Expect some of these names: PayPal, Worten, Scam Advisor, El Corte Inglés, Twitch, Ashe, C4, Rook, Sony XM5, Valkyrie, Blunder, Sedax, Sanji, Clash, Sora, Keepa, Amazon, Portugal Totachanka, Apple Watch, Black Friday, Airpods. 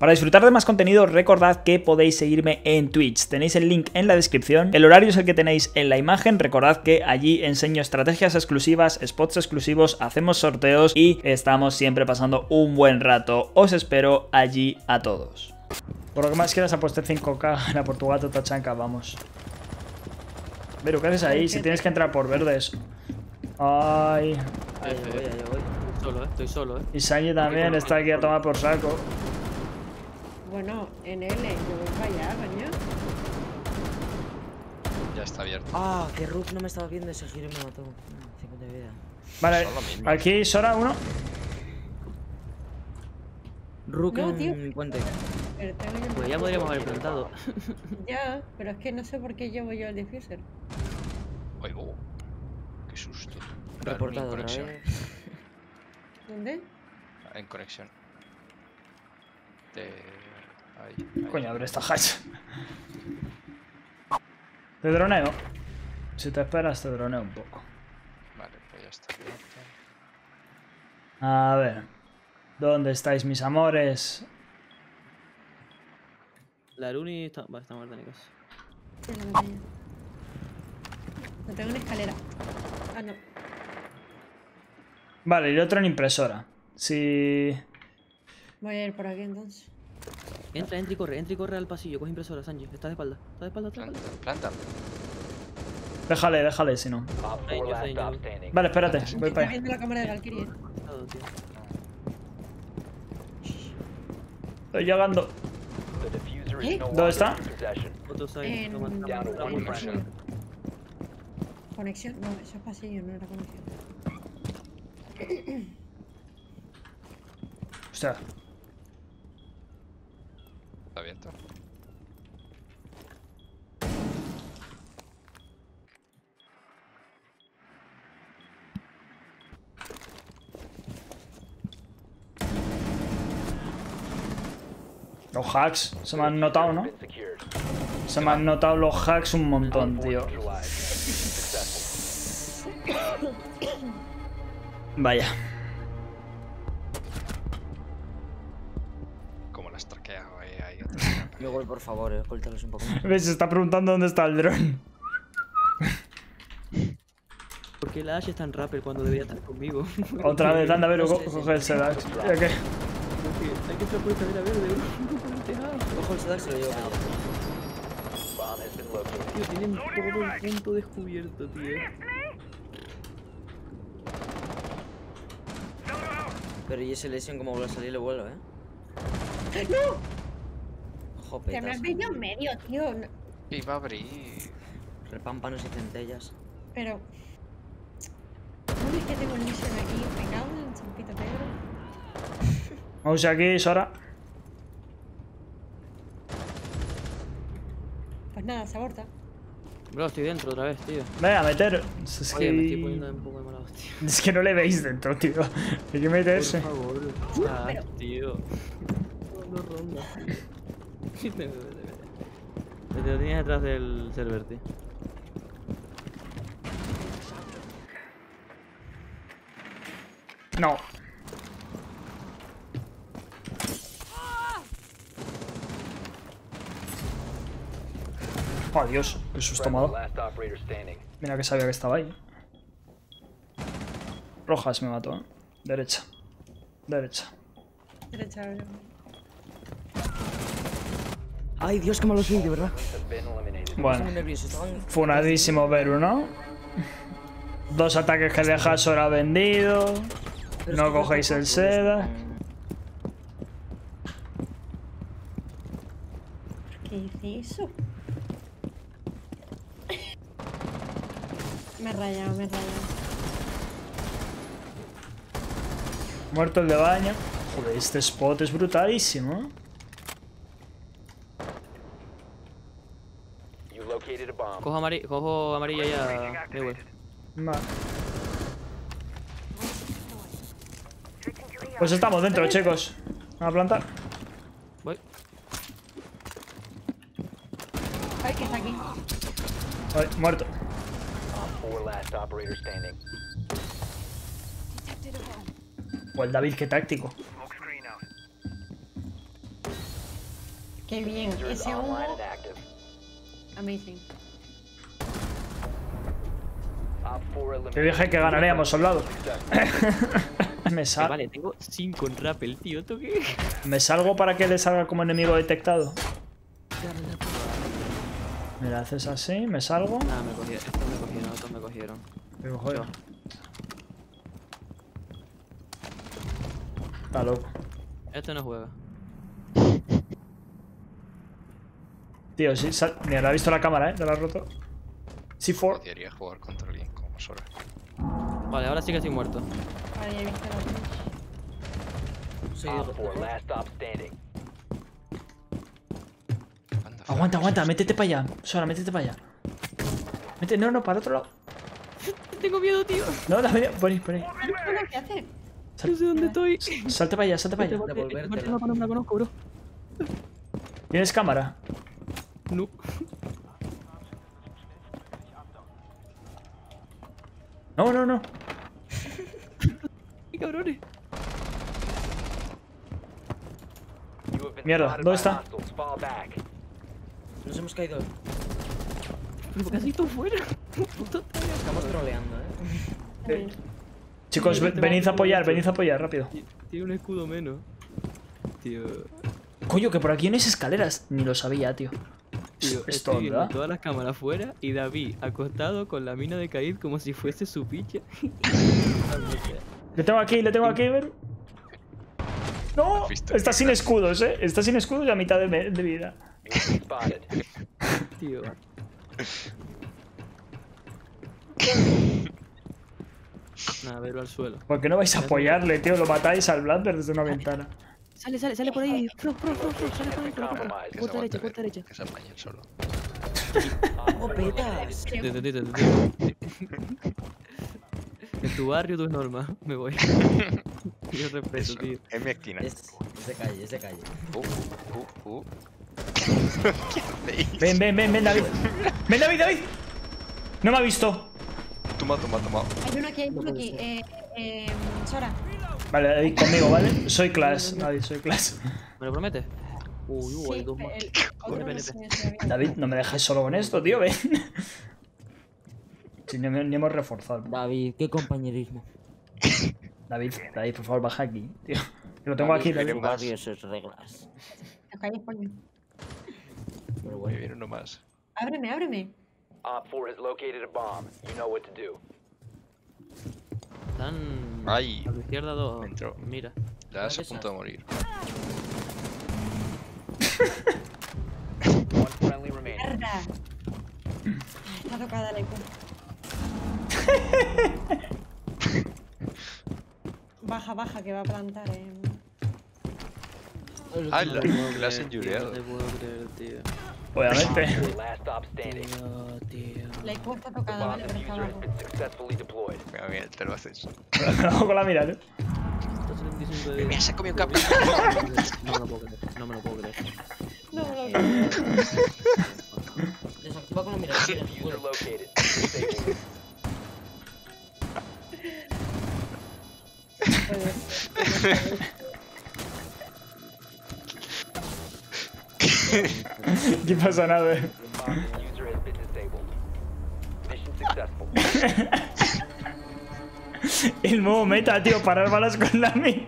Para disfrutar de más contenido, recordad que podéis seguirme en Twitch. Tenéis el link en la descripción. El horario es el que tenéis en la imagen. Recordad que allí enseño estrategias exclusivas, spots exclusivos, hacemos sorteos y estamos siempre pasando un buen rato. Os espero allí a todos. Por lo que más quieras, aposté 5K en la Portugal Totachanka, vamos. Pero, ¿qué haces ahí? Si tienes que entrar por verdes. Ay. Ahí voy, ahí voy. Estoy solo, eh. Y Sanji también está aquí a tomar por saco. Bueno, en L, yo voy para allá, mañana. Ya está abierto. Ah, que Rook no me estaba viendo ese giro y me mató. 50 de vida. Vale, aquí Sora uno. Rook no, en puente. Pues ya podríamos haber plantado. Ya, pero es que no sé por qué llevo yo al diffuser. Ay, oh. Qué susto. Reportado otra vez. ¿Dónde? En conexión. Ahí. Coño, abre esta hatch. Te droneo. Si te esperas, te droneo un poco. Vale, pues ya está. A ver. ¿Dónde estáis, mis amores? La Luni está... Vale, está muerta, Nikos. No tengo una escalera. Ah, no. Vale, y el otro en impresora. Si... Voy a ir por aquí entonces. Entra y corre al pasillo, coge impresora, Sanji. Está de espalda. Planta. Déjale, si no. Vale, espérate, voy para allá. La cámara de Valkyrie. Estoy llegando. ¿Qué? ¿Dónde está? Conexión, no, eso es pasillo, no era conexión. Hostia. Está abierto. Los hacks se me han notado, ¿no? Se me han notado los hacks un montón, tío. Vaya. Como las traquea, ahí. Luego, por favor, escúltalos un poco. ¿Ves? Se está preguntando dónde está el dron. ¿Por qué la Ashe es tan rapper cuando debería estar conmigo? Otra vez, anda, a ver, coge el Sedax. ¿Ya qué? Hay que entrar por esta vela verde. Ojo, el Sedax se lo lleva. Tío, tienen todo el punto descubierto, tío. Pero y ese lesión como vuelve a salir, le vuelvo, ¿eh? ¡No! Jope, te me has venido en medio, tío. Y va a abrir. Repámpanos y centellas. Pero... ¿No ves que tengo el lesión aquí? Me cago en San Pito Pedro. Vamos aquí, Sora. Pues nada, se aborta. Bro, estoy dentro otra vez, tío. Venga, meter. Es oye, que... me estoy poniendo un poco de mala hostia. Es que no le veis dentro, tío. Hay que meterse. Por favor, tío. No ronda, tío. Te lo tenías detrás del server, tío. No. Oh, Dios, qué susto me ha dado. Mira que sabía que estaba ahí. Rojas me mató, ¿eh? Derecha, bro. Ay, Dios, qué malo soy, de verdad. Bueno, funadísimo Beru, ¿no? Dos ataques que deja Sora vendido. No cogéis el Seda. ¿Qué hice eso? Me he rayado. Muerto el de baño. Joder, este spot es brutalísimo. Cojo amarilla ya. Vale. Pues estamos dentro, chicos. Vamos a plantar. Voy. Ay, que está aquí. Ay, muerto. O el David, qué táctico. Qué bien, ese humo. Amazing. Te dije que ganaríamos, soldado. Me salgo. Vale, tengo 5 en rappel, tío. ¿Tú qué? Me salgo para que le salga como enemigo detectado. Me la haces así, me salgo. Nada, me cogieron. Estos me cogieron, otros me cogieron. Pero joder. Está loco. Este no juega. Tío, sí, mira, la ha visto la cámara, ¿eh? Te la has roto. C4. Podría jugar contra alguien como Sora. Vale, ahora sí que estoy muerto. Vale, ya viste la Twitch. Aguanta, aguanta, métete para allá. Sora, métete para allá. Métete, no, no, para el otro lado. Tengo miedo, tío. No, la venía. Poní, poní. ¿Qué haces? No sé dónde estoy. Salte para allá, salte para allá. No me la conozco, bro. ¿Tienes cámara? No. No, no, no. ¡Qué cabrones! Mierda, ¿dónde está? Nos hemos caído. Pero casi todo fuera. Estamos troleando, ¿eh? Sí. Chicos, venid a apoyar, venid a apoyar, rápido. Tiene un escudo menos. Tío. Coño, que por aquí no hay escaleras. Ni lo sabía, tío. Tío, estoy viendo todas las cámaras fuera y David acostado con la mina de Caid como si fuese su picha. Le tengo aquí, ver. No, está sin escudos, está sin escudos y a mitad de vida. Tío. Nada, verlo al suelo. ¿Por qué no vais a apoyarle, tío? Lo matáis al Blunder desde una ventana. Sale, sale, sale por ahí. Fro, sale por ahí. Puerta derecha, puerta derecha. Que se apañen solo. ¡Oh, petas! En tu barrio tú es norma. Me voy. Yo respeto, tío. Es mi esquina. Es de calle, es de calle. ¿Qué hacéis? Ven, ven, ven, ven, David. Ven, David, David. No me ha visto. Toma. Hay uno aquí, hay uno aquí. Sora. Vale, David, conmigo, ¿vale? Soy Clash, David, soy Clash. ¿Me lo prometes? Uy, hay dos más. David, no me dejes solo con esto, tío, ven. Si ni hemos reforzado. David, qué compañerismo. David, por favor, baja aquí, tío. Lo tengo aquí, David. Acá hay español. Pero bueno, viene uno más. Ábreme, ábreme. Op 4 has located a bomb. You know what to do. Están ahí. A la izquierda 2. Entró. Mira. Ya has a punto de morir. One friendly remaining. Está tocada la IQ. Baja, baja, que va a plantar, Ah, la has injuriado. No te puedo creer, tío. Obviamente. Tío. La IQ está tocada, vale, pero está abajo. Mira, mira, te lo haces. Lo con la mirada, ¿eh? Mira, se ha comido un capo. No me lo puedo creer. No me lo puedo creer. No me lo puedo creer. Va con la mirada. ¿Qué pasa nada? El modo meta, tío, parar balas con la mía.